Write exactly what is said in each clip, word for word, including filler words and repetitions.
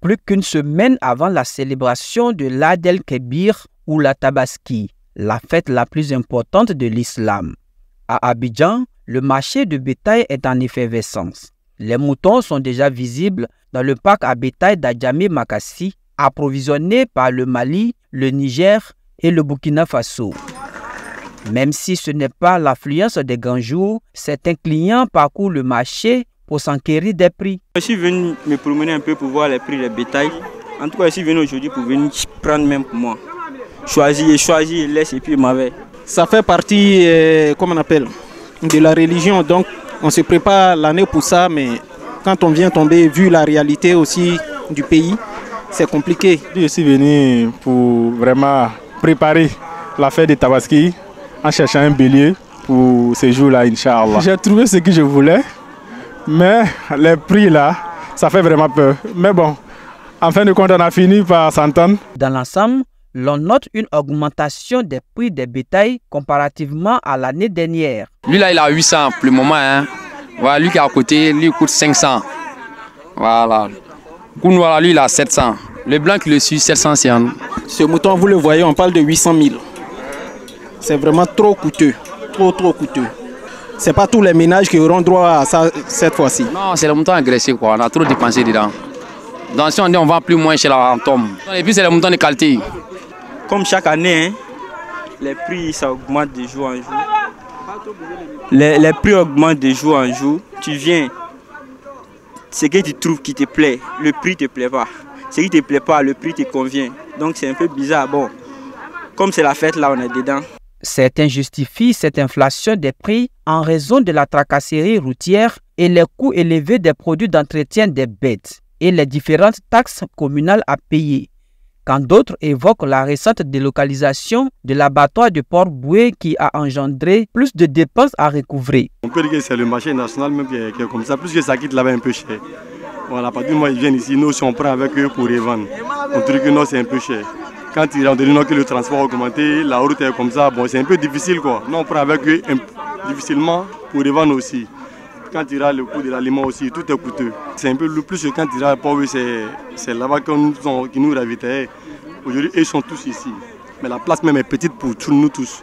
Plus qu'une semaine avant la célébration de l'Aïd el-Kébir ou la Tabaski, la fête la plus importante de l'islam. À Abidjan, le marché de bétail est en effervescence. Les moutons sont déjà visibles dans le parc à bétail d'Adjamé-Makassi, approvisionné par le Mali, le Niger et le Burkina Faso. Même si ce n'est pas l'affluence des grands jours, certains clients parcourent le marché pour s'enquérir des prix. Je suis venu me promener un peu pour voir les prix des bétails. En tout cas, je suis venu aujourd'hui pour venir prendre même pour moi. Choisir, choisir, laisse et puis m'avait. Ça fait partie, euh, comment on appelle, de la religion. Donc, on se prépare l'année pour ça, mais quand on vient tomber, vu la réalité aussi du pays, c'est compliqué. Je suis venu pour vraiment préparer la fête de Tabaski en cherchant un bélier pour ce jour-là, Inch'Allah. J'ai trouvé ce que je voulais, mais les prix là, ça fait vraiment peur. Mais bon, en fin de compte, on a fini par s'entendre. Dans l'ensemble, l'on note une augmentation des prix des bétails comparativement à l'année dernière. Lui là, il a huit cents pour le moment. Hein. Voilà, lui qui est à côté, lui il coûte cinq cents. Voilà. Voilà, lui il a sept cents. Le blanc qui le suit, sept cents. Ce mouton, vous le voyez, on parle de huit cent mille. C'est vraiment trop coûteux, trop trop coûteux. C'est pas tous les ménages qui auront droit à ça cette fois-ci. Non, c'est le mouton agressé quoi, on a trop dépensé dedans. Donc si on dit on vend plus moins chez la tombe. Et puis c'est le mouton de qualité. Comme chaque année, hein, les prix ça augmente de jour en jour. Les, les prix augmentent de jour en jour. Tu viens, ce que tu trouves qui te plaît, le prix te plaît pas. Ce qui te plaît pas, le prix te convient. Donc c'est un peu bizarre. Bon, comme c'est la fête là, on est dedans. Certains justifient cette inflation des prix en raison de la tracasserie routière et les coûts élevés des produits d'entretien des bêtes et les différentes taxes communales à payer. Quand d'autres évoquent la récente délocalisation de l'abattoir de Port-Bouët qui a engendré plus de dépenses à recouvrer. On peut dire que c'est le marché national même qui est comme ça, plus que ça quitte là-bas un peu cher. Voilà, parce que moi ils viennent ici, nous si on prend avec eux pour revendre, on trouve que non c'est un peu cher. Quand ils ont donné que le transport a augmenté, la route est comme ça, bon c'est un peu difficile quoi. Nous on prend avec eux difficilement pour revendre aussi. Quand il y a le coût de l'aliment aussi, tout est coûteux. C'est un peu le plus quand il y a le pauvre, c'est là-bas qu'ils nous, qui nous ravitaillent. Aujourd'hui, ils sont tous ici. Mais la place même est petite pour tous, nous tous.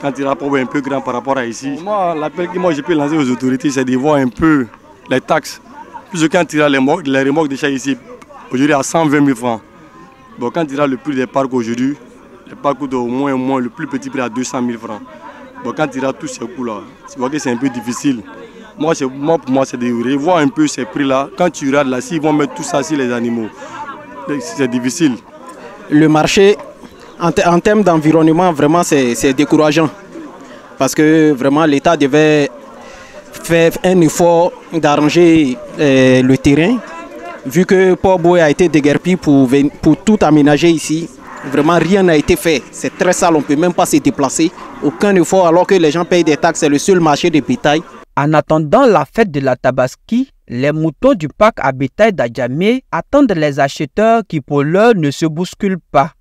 Quand il y a le pauvre un peu grand par rapport à ici. Moi, l'appel que moi je peux lancer aux autorités, c'est de voir un peu les taxes. Plus quand il y a les remorques, les remorques déjà ici, aujourd'hui à cent vingt mille francs. Bon, quand il y a le prix des parcs aujourd'hui, les parcs coûtent au moins, au moins le plus petit prix à deux cent mille francs. Bon, quand il y a tous ces coûts-là, tu vois que c'est un peu difficile. Moi, moi, pour moi, c'est de revoir un peu ces prix-là. Quand tu regardes là, s'ils vont mettre tout ça sur les animaux, c'est difficile. Le marché, en, en termes d'environnement, vraiment, c'est décourageant. Parce que vraiment, l'État devait faire un effort d'arranger euh, le terrain. Vu que Port-Bouët a été déguerpi pour, pour tout aménager ici, vraiment, rien n'a été fait. C'est très sale, on ne peut même pas se déplacer. Aucun effort, alors que les gens payent des taxes. C'est le seul marché de bétail. En attendant la fête de la Tabaski, les moutons du parc à bétail d'Adjamé attendent les acheteurs qui pour l'heure ne se bousculent pas.